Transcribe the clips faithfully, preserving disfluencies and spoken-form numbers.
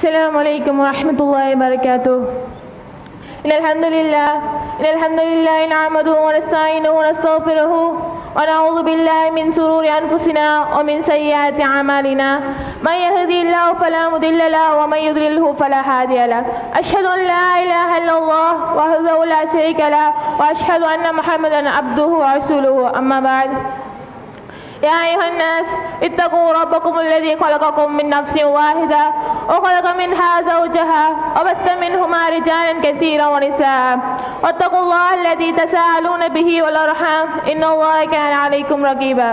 Assalamu alaikum wa rahmatullahi wa barakatuh. إن الحمد لله إن الحمد لله نعمده ونستعينه ونستغفره ونعوذ بالله من شرور أنفسنا ومن سيئات أعمالنا من يهدي الله فلا مضل له ومن يضلله فلا هادي له أشهد أن لا إله إلا الله وحده لا شريك له وأشهد أن محمدا عبده ورسوله أما بعد يا أيها الناس اتقوا ربكم الذي خلقكم من نفس واحدة وخلق منها زوجها وبث منهما رجالا كثيرا ونساء واتقوا الله الذي تساءلون به والأرحام إن الله كان عليكم رقيبا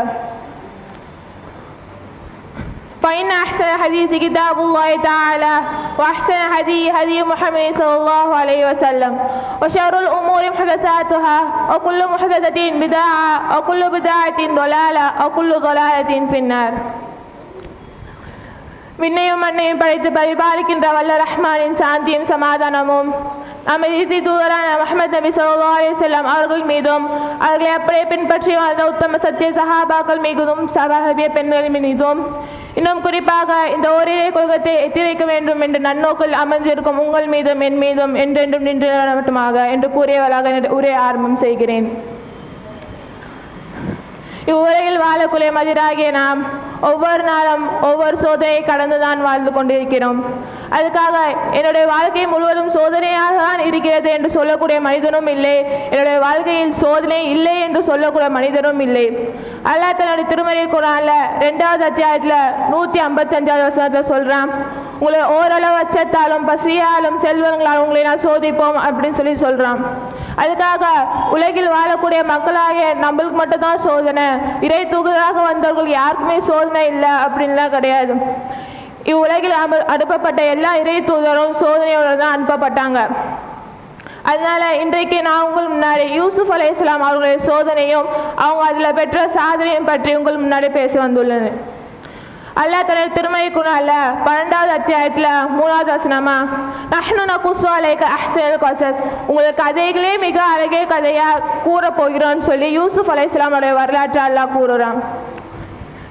فإن أحسن حديث كتاب الله تعالى وأحسن هدي هدي محمد صلى الله عليه وسلم وشر الأمور محدثاتها وكل محدثة بدعة وكل بدعة ضلالة وكل ضلالة في النار விண்ணையும் மண்ணையும் படைத்து பரிபாலிக்கின்ற வல்ல ரஹ்மானின் சாந்தியும் சமாதானமும் நமது இறுதி தூதரான முஹம்மது நபி ஸல்லல்லாஹு அலைஹி வஸல்லம் அவர்கள் மீதும் அவர்களை அப்படியே பின்பற்றி வாழ்ந்த உத்தம சத்திய சஹாபாக்கள் மீதும் சஹாபிய பெண்கள் மீதும் இன்னும் குறிப்பாக இந்த ஓரிரை கொள்கத்தை எத்தி வைக்க வேண்டும் என்று நன்னோக்கில் அமர்ந்திருக்கும் உங்கள் மீதும் என் மீதும் என்றென்றும் நின்று நிலவட்டமாக என்று கூறியவளாக உரை ஆரம்பம் செய்கிறேன். இவ்வுலகில் வாழக்குலை மதிராகிய நாம் ஒவ்வொரு நாளும் ஒவ்வொரு சோதனையை கடந்துதான் வாழ்ந்து கொண்டிருக்கிறோம். அதுக்காக என்னுடைய வாழ்க்கை முழுவதும் சோதனையாக தான் இருக்கிறது என்று சொல்லக்கூடிய மனிதனும் இல்லை, என்னுடைய வாழ்க்கையில் சோதனை இல்லை என்று சொல்லக்கூடிய மனிதனும் இல்லை. அல்லாஹ் தன்னுடைய திருமறை குர்ஆன்ல ரெண்டாவது அத்தியாயத்தில் நூற்றி ஐம்பத்தஞ்சாவது வசனத்தில் சொல்கிறான், உங்களை ஓரளவு அச்சத்தாலும் பசியாலும் செல்வங்களாலும் உங்களை நான் சோதிப்போம் அப்படின்னு சொல்லி சொல்கிறான். அதுக்காக உலகில் வாழக்கூடிய மக்களாகிய நம்மளுக்கு மட்டும்தான் சோதனை, இறை தூதராக வந்தவர்கள் யாருக்குமே சோதனை இல்லை அப்படின்லாம் கிடையாது. இவ்வுலகில் அமர் அனுப்பப்பட்ட எல்லா இறை தூதரும் சோதனையோடு தான் அனுப்பப்பட்டாங்க. அதனால இன்றைக்கு நான் உங்கள் முன்னாடி யூசுப் அலை இஸ்லாம் அவர்களுடைய சோதனையும் அவங்க அதில் பெற்ற சாதனையும் பற்றி உங்கள் முன்னாடி பேச வந்துள்ளது. அல்லாஹ் தஆலா திருமறை குர்ஆன்ல பன்னெண்டாவது அத்தியாயத்தில் மூணாவது வசனமா, நஹ்னு நகுஸ்ஸு அலைக அஹ்ஸனல் கஸஸ், உங்களுக்கு கதைகளே மிக அழகிய கதையாக கூற போகிறோம்னு சொல்லி யூசுப் அலைஹிஸ்ஸலாமுடைய வரலாற்றை அல்லாஹ் கூறுறான்.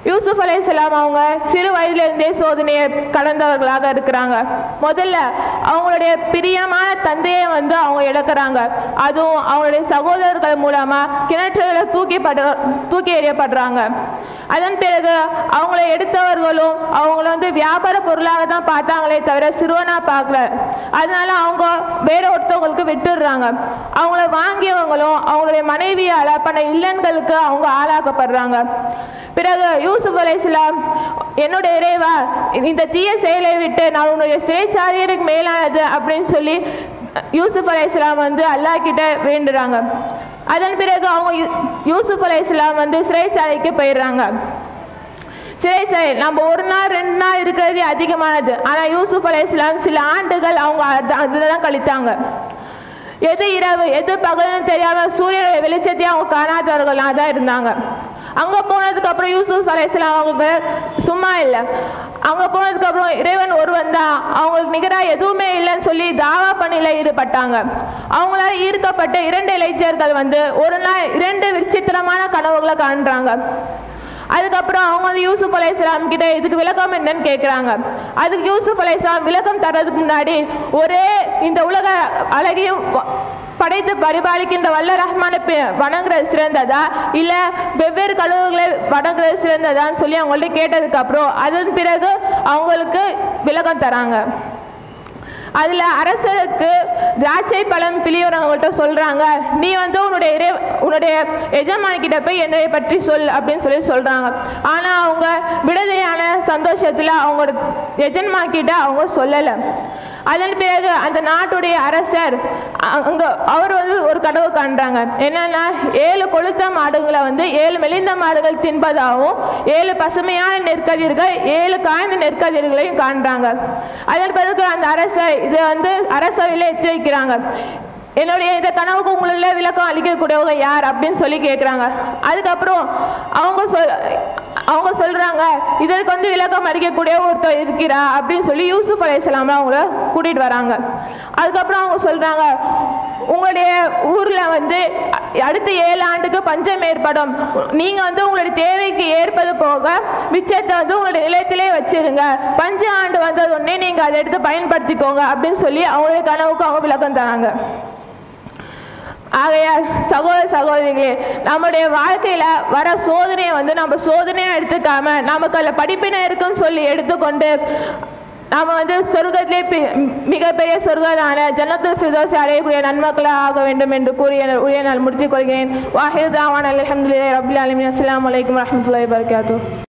யூசுப் அலைஹிஸ்ஸலாம் அவங்க சிறு வயதிலிருந்தே சோதனையை கடந்தவர்களாக இருக்கிறாங்க. முதல்ல அவங்களுடைய பிரியமான தந்தையை வந்து அவங்க இழக்கிறாங்க. அதுவும் அவங்களுடைய சகோதரர்கள் மூலமாக கிணற்றுகளை தூக்கி படுற தூக்கி எறியப்படுறாங்க. அதன் பிறகு அவங்கள எடுத்தவர்களும் அவங்கள வந்து வியாபார பொருளாக தான் பார்த்தாங்களே தவிர சிறுவனாக பார்க்கல. அதனால அவங்க வேற ஒருத்தவங்களுக்கு விட்டுடுறாங்க. அவங்கள வாங்கியவங்களும் அவங்களுடைய மனைவியால் பண்ண இல்லன்களுக்கு அவங்க ஆளாக்கப்படுறாங்க. பிறகு யூசுப் அலைஹிஸ்ஸலாம், என்னுடைய இறைவா, இந்த தீய செயலை விட்டு நான் உன்னுடைய சிறைச்சாரியருக்கு மேலானது அப்படின்னு சொல்லி யூசுப் அலைஹிஸ்ஸலாம் வந்து அல்லாஹ் கிட்ட வேண்டுறாங்க. அதன் பிறகு அவங்க யூசுப் அலைஹிஸ்ஸலாம் வந்து சிறைச்சாலைக்கு போயிடுறாங்க. சிறைச்சாலை நம்ம ஒரு நாள் ரெண்டு நாள் இருக்கிறது அதிகமானது, ஆனால் யூசுப் அலைஹிஸ்ஸலாம் சில ஆண்டுகள் அவங்க அதில் தான் கழித்தாங்க. எது இரவு எது பகல்னு தெரியாமல் சூரியனுடைய வெளிச்சத்தையும் அவங்க காணாதவர்களாக தான் இருந்தாங்க. அங்கே போனதுக்கு அப்புறம் யூசுப் அலைஹிஸ்ஸலாம் அவங்களுக்கு சும்மா இல்லை. அங்கே போனதுக்கு அப்புறம் இறைவன் ஒருவன் தான், அவங்களுக்கு நிகராக எதுவுமே இல்லைன்னு சொல்லி தாவா பணியில ஈடுபட்டாங்க. அவங்களால ஈர்க்கப்பட்ட இரண்டு இளைஞர்கள் வந்து ஒரு நாள் இரண்டு விசித்திரமான கனவுகளை காண்றாங்க. அதுக்கப்புறம் அவங்க வந்து யூசுப் அலைஹிஸ்ஸலாம் கிட்ட இதுக்கு விளக்கம் என்னன்னு கேட்குறாங்க. அதுக்கு யூசுப் அலைஹிஸ்ஸலாம் விளக்கம் தர்றதுக்கு முன்னாடி ஒரே இந்த உலக அழகையும் படைத்து பரிபாலிக்கின்ற வல்ல ரஹ்மானை வணங்குறது சிறந்ததா இல்லை வெவ்வேறு கடவுள்களை வணங்குறது சிறந்ததான்னு சொல்லி அவங்கள்ட்ட கேட்டதுக்கு அப்புறம் அதன் பிறகு அவங்களுக்கு விளக்கம் தராங்க. அதில் அரசருக்கு திராட்சை பழம் பிழியவங்கள்ட்ட சொல்கிறாங்க, நீ வந்து உன்னுடைய இறை உன்னுடைய எஜமானிக்கிட்ட போய் என்னை பற்றி சொல் அப்படின்னு சொல்லி சொல்கிறாங்க. ஆனால் அவங்க விடுதலையான சந்தோஷத்தில் அவங்களோட எஜமான்கிட்ட அவங்க சொல்லலை. அதன் பிறகு அந்த நாட்டுடைய அரசர் அங்கே அவர் வந்து ஒரு கனவு காண்றாங்க. என்னன்னா, ஏழு கொளுத்த மாடுகளை வந்து ஏழு மெலிந்த மாடுகள் தின்பதாகவும் ஏழு பசுமையான நெற்கதிர்கள் ஏழு காய்ந்த நெற்கதிர்களையும் காண்றாங்க. அதன் பிறகு அந்த அரசர் இதை வந்து அரசவையில் எத்தி வைக்கிறாங்க. என்னுடைய இந்த கனவுக்கு உங்களுடைய விளக்கம் அளிக்கக்கூடியவங்க யார் அப்படின்னு சொல்லி கேட்குறாங்க. அதுக்கப்புறம் அவங்க சொல் அவங்க சொல்கிறாங்க, இதற்கு வந்து விளக்கம் அளிக்கக்கூடிய ஒருத்தர் இருக்கிறா அப்படின்னு சொல்லி யூசுப் அலைஹிஸ்ஸலாம் அவங்கள கூட்டிகிட்டு வராங்க. அதுக்கப்புறம் அவங்க சொல்கிறாங்க, உங்களுடைய ஊரில் வந்து அடுத்த ஏழு ஆண்டுக்கு பஞ்சம் ஏற்படும், நீங்கள் வந்து உங்களுடைய தேவைக்கு ஏற்பது போக மிச்சத்தை வந்து உங்களுடைய நிலையத்திலே வச்சுருங்க, பஞ்ச ஆண்டு வந்து அது உடனே நீங்க அதை எடுத்து பயன்படுத்திக்கோங்க அப்படினு சொல்லி அவங்களே கனவுக்கு அவங்க விளக்கம் தராங்க. ஆகையால் சகோதர சகோதரிகளே, நம்முடைய வாழ்க்கையில வர சோதனையை வந்து நம்ம சோதனையா எடுத்துக்காம நமக்கு அதில் படிப்பினை இருக்குன்னு சொல்லி எடுத்துக்கொண்டு நாம் வந்து சொர்க்கத்திலே மிகப்பெரிய சொர்க்கமான ஜன்னத்துல் ஃபிர்தௌஸை அடையக்கூடிய நன்மக்களாக ஆக வேண்டும் என்று கூறி உரிய நாள் முடித்துக் கொள்கிறேன். வாஹிர் தாவான் அல்ஹம்துலில்லாஹி ரப்பில் ஆலமீன். அஸ்ஸலாமு அலைக்கும் வரஹ்மத்துல்லாஹி வபரகாத்துஹு.